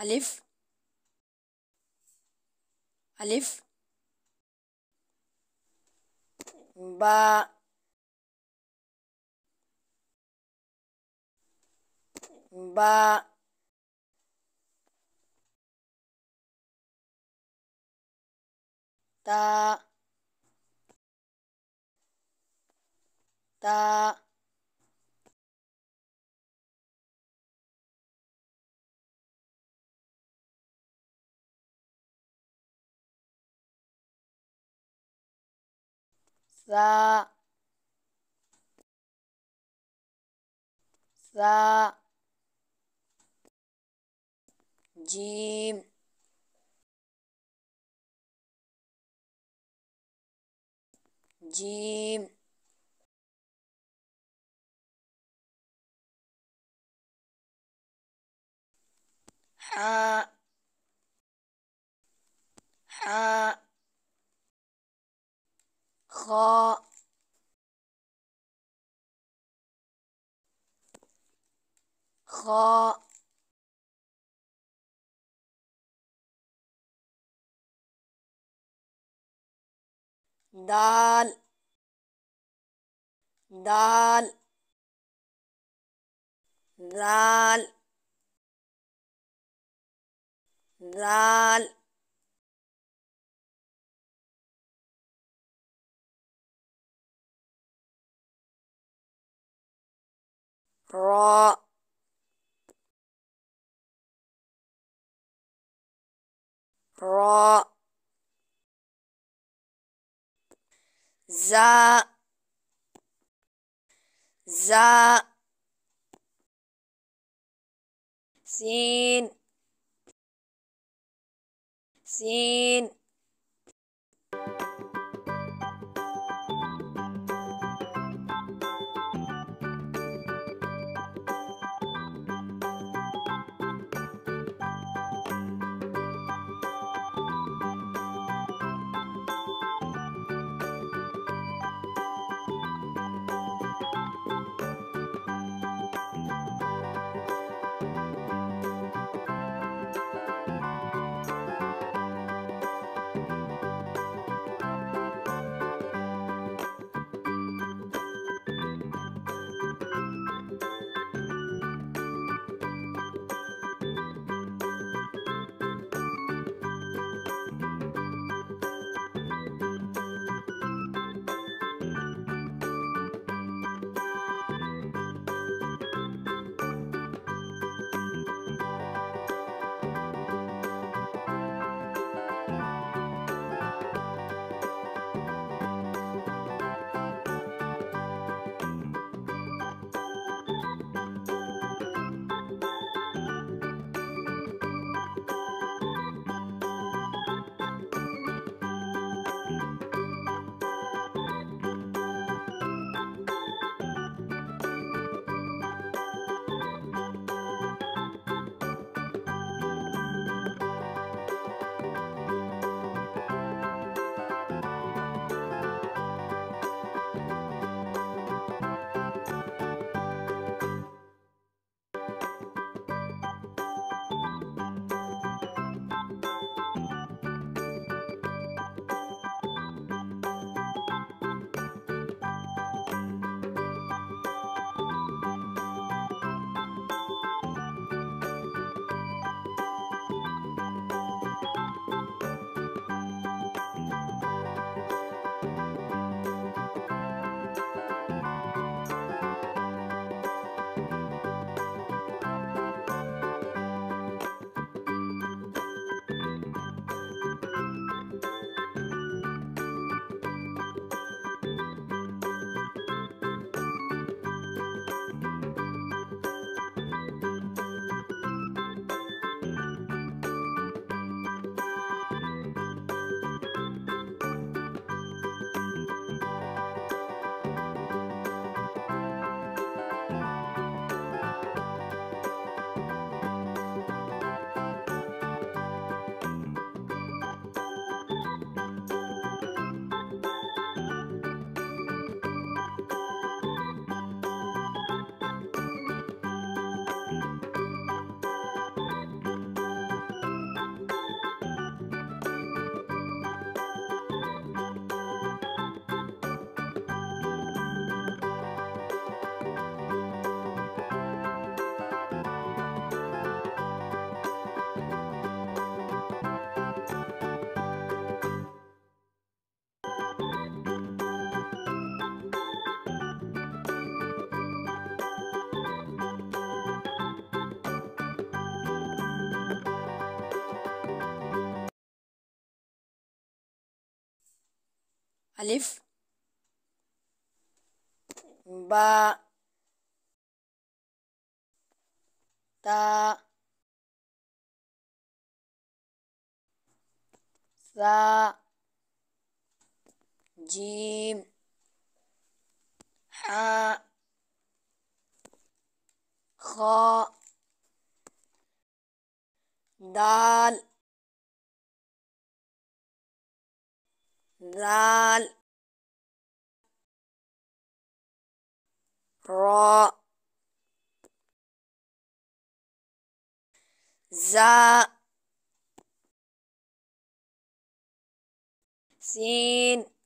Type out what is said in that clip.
ألف ألف باء باء تاء تاء ذا ذا جيم جيم حاء حاء خاء خاء دال دال ذال ذال راء راء زاء زاء سين سين ألف باء تاء ثاء جيم حاء خاء دال ذال راء زاء سين